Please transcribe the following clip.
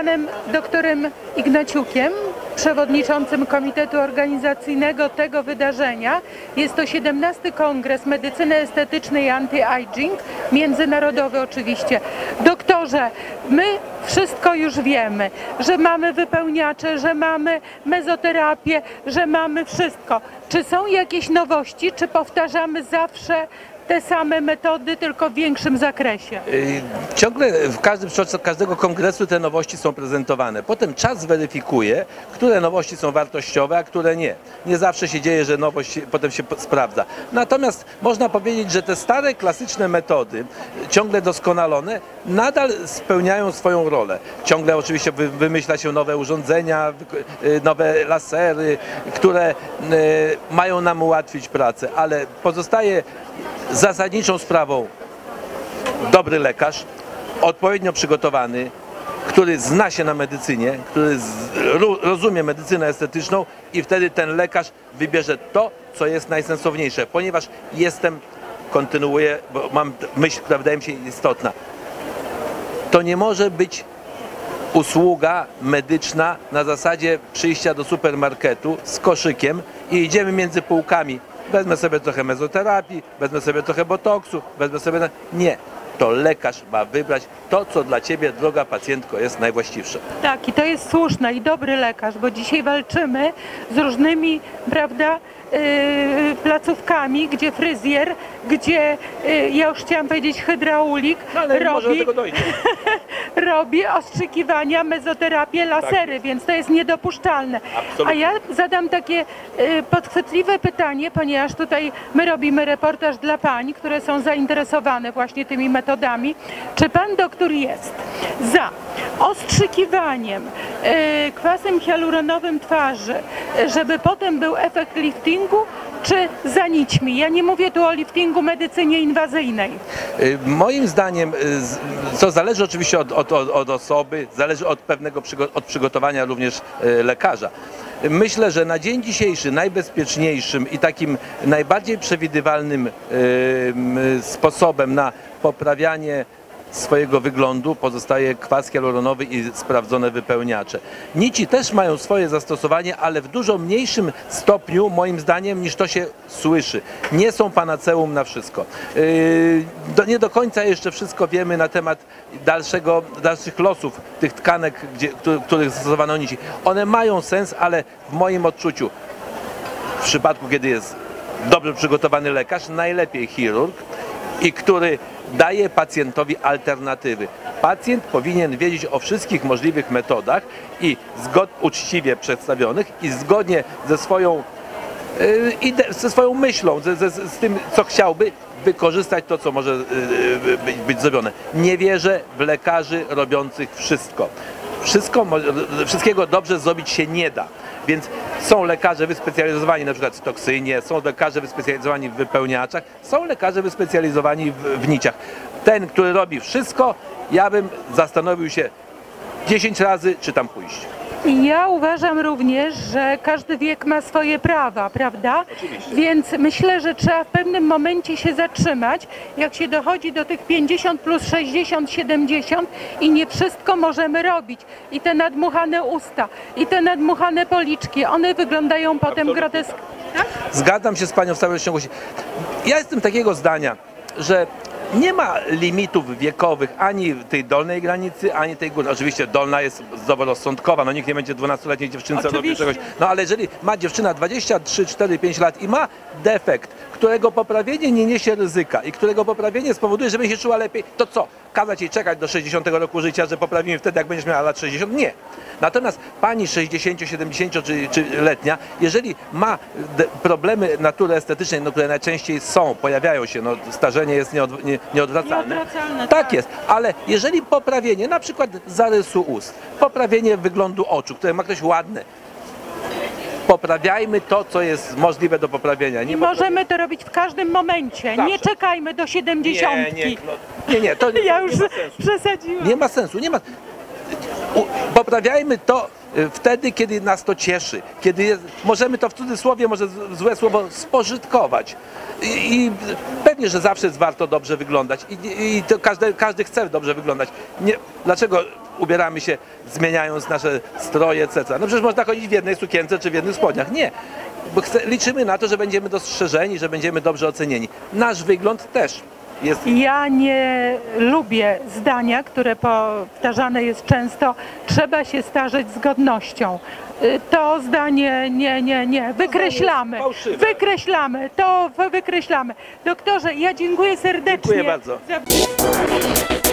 panem doktorem Ignaciukiem, przewodniczącym komitetu organizacyjnego tego wydarzenia. Jest to 17. Kongres Medycyny Estetycznej i Anti Aging, międzynarodowy oczywiście. Doktorze, my wszystko już wiemy, że mamy wypełniacze, że mamy mezoterapię, że mamy wszystko. Czy są jakieś nowości, czy powtarzamy zawsze te same metody, tylko w większym zakresie? Ciągle podczas każdego kongresu te nowości są prezentowane. Potem czas weryfikuje, które nowości są wartościowe, a które nie. Nie zawsze się dzieje, że nowość potem się sprawdza. Natomiast można powiedzieć, że te stare, klasyczne metody, ciągle doskonalone, nadal spełniają swoją rolę. Ciągle oczywiście wymyśla się nowe urządzenia, nowe lasery, które mają nam ułatwić pracę, ale pozostaje zasadniczą sprawą dobry lekarz, odpowiednio przygotowany, który zna się na medycynie, który rozumie medycynę estetyczną, i wtedy ten lekarz wybierze to, co jest najsensowniejsze, ponieważ kontynuuję, bo mam myśl, która wydaje mi się istotna. To nie może być usługa medyczna na zasadzie przyjścia do supermarketu z koszykiem i idziemy między półkami. Wezmę sobie trochę mezoterapii, wezmę sobie trochę botoksu, wezmę sobie... Nie. To lekarz ma wybrać to, co dla ciebie, droga pacjentko, jest najwłaściwsze. Tak, i to jest słuszne i dobry lekarz, bo dzisiaj walczymy z różnymi, prawda, placówkami, gdzie fryzjer, gdzie, ja już chciałam powiedzieć, hydraulik, robi ostrzykiwania, mezoterapię, lasery, tak, więc to jest niedopuszczalne. Absolutnie. A ja zadam takie podchwytliwe pytanie, ponieważ tutaj my robimy reportaż dla pań, które są zainteresowane właśnie tymi metodami. Czy pan doktor jest za ostrzykiwaniem kwasem hialuronowym twarzy, żeby potem był efekt liftingu, czy za nićmi? Ja nie mówię tu o liftingu medycynie inwazyjnej. Moim zdaniem, co zależy oczywiście od osoby, zależy od pewnego przygotowania również lekarza. Myślę, że na dzień dzisiejszy najbezpieczniejszym i takim najbardziej przewidywalnym sposobem na poprawianie swojego wyglądu pozostaje kwas hialuronowy i sprawdzone wypełniacze. Nici też mają swoje zastosowanie, ale w dużo mniejszym stopniu, moim zdaniem, niż to się słyszy. Nie są panaceum na wszystko. Nie do końca jeszcze wszystko wiemy na temat dalszych losów tych tkanek, których zastosowano nici. One mają sens, ale w moim odczuciu, w przypadku kiedy jest dobrze przygotowany lekarz, najlepiej chirurg, i który daje pacjentowi alternatywy. Pacjent powinien wiedzieć o wszystkich możliwych metodach i uczciwie przedstawionych i zgodnie ze swoją myślą, z tym, co chciałby, wykorzystać to, co może być zrobione. Nie wierzę w lekarzy robiących wszystko. Wszystkiego dobrze zrobić się nie da. Więc są lekarze wyspecjalizowani na przykład w toksynie, są lekarze wyspecjalizowani w wypełniaczach, są lekarze wyspecjalizowani w niciach. Ten, który robi wszystko, ja bym zastanowił się 10 razy, czy tam pójść. Ja uważam również, że każdy wiek ma swoje prawa, prawda? Oczywiście. Więc myślę, że trzeba w pewnym momencie się zatrzymać, jak się dochodzi do tych 50 plus 60, 70 i nie wszystko możemy robić. I te nadmuchane usta, i te nadmuchane policzki, one wyglądają potem groteskowo. Tak? Zgadzam się z panią w całej ciągłości. Ja jestem takiego zdania, że nie ma limitów wiekowych ani tej dolnej granicy, ani tej górnej. Oczywiście dolna jest zdroworozsądkowa, no nikt nie będzie 12-letniej dziewczynce robił czegoś. No ale jeżeli ma dziewczyna 23, 4, 5 lat i ma defekt, którego poprawienie nie niesie ryzyka i którego poprawienie spowoduje, że będzie się czuła lepiej, to co? Kazać jej czekać do 60 roku życia, że poprawimy wtedy, jak będziesz miała lat 60? Nie. Natomiast pani 60, 70 czy letnia, jeżeli ma problemy natury estetycznej, no, które najczęściej pojawiają się, no, starzenie jest nieodwracalne, tak jest, ale jeżeli poprawienie na przykład zarysu ust, poprawienie wyglądu oczu, które ma ktoś ładne, poprawiajmy to, co jest możliwe do poprawienia. Nie możemy to robić w każdym momencie. Zawsze. Nie czekajmy do 70. Nie, to nie. Ja już przesadziłam. Nie ma sensu, nie ma. Poprawiajmy to wtedy, kiedy nas to cieszy, kiedy możemy to w cudzysłowie, może złe słowo, spożytkować. I pewnie, że zawsze jest warto dobrze wyglądać i to każdy chce dobrze wyglądać. Dlaczego ubieramy się, zmieniając nasze stroje, etc. No przecież można chodzić w jednej sukience czy w jednych spodniach. Nie, bo liczymy na to, że będziemy dostrzeżeni, że będziemy dobrze ocenieni. Nasz wygląd też jest... Ja nie lubię zdania, które powtarzane jest często, trzeba się starzeć z godnością. To zdanie nie, wykreślamy, to wykreślamy. Doktorze, ja dziękuję serdecznie. Dziękuję bardzo.